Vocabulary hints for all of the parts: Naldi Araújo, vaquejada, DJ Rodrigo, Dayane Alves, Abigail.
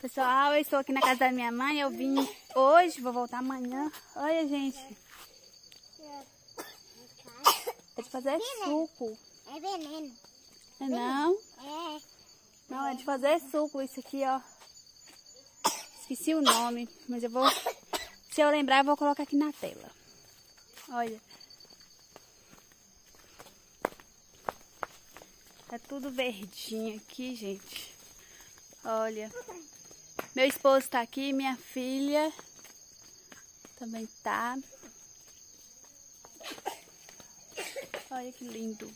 Pessoal, eu estou aqui na casa da minha mãe. Eu vim hoje, vou voltar amanhã. Olha, gente. É de fazer suco. É veneno. É não? É. Não, é de fazer suco isso aqui, ó. Esqueci o nome, mas eu vou... Se eu lembrar, eu vou colocar aqui na tela. Olha. Tá tudo verdinho aqui, gente. Olha. Meu esposo tá aqui, minha filha também tá. Olha que lindo.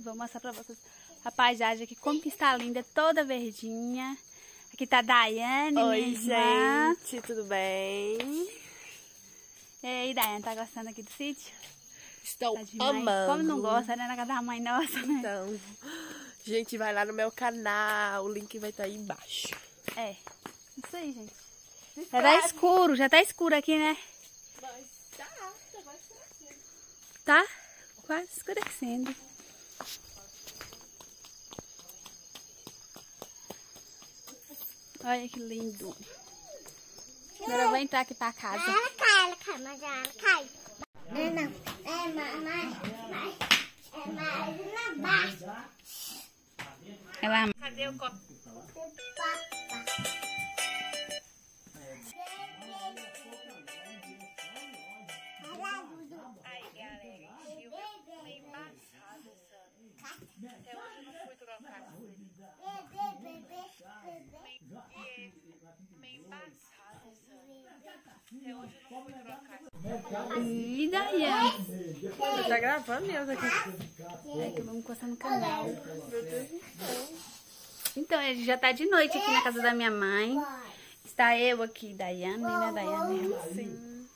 Vou mostrar pra vocês a paisagem aqui, como que está linda, toda verdinha. Aqui tá a Dayane. Oi, gente, tudo bem? E aí, Dayane, tá gostando aqui do sítio? Estou amando. Como não gosta, né? Na casa da mãe nossa, né? Então, gente, vai lá no meu canal, o link vai estar aí embaixo. É, isso aí, gente. Já tá escuro, aqui, né? Mas tá, tá quase escurecendo. Tá? Quase escurecendo. Olha que lindo. Agora eu vou entrar aqui pra casa. Ela cai. É, não. É mais uma barra. Ela... Cadê o copo? Aí, galera, eu fui embaçada, sabe? Até hoje eu não fui trocar as coisas. E Dayane? Você tá gravando mesmo aqui? É que vamos encostar no canal. Então, já tá de noite aqui na casa da minha mãe. Está eu aqui, Dayane, né? Dayane mesmo. Sim.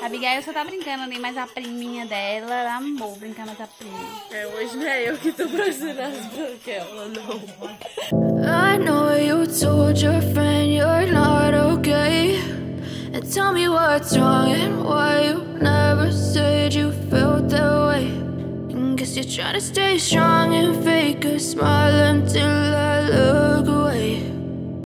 A Abigail só tá brincando ali, mas a priminha dela, ela amou brincar mais a prima. É, hoje não é eu que tô fazendo as branquelas, não. I know you told your friend you're not okay. And tell me what's wrong and why you never said you felt that way. And guess you're trying to stay strong and fake a smile until I look away.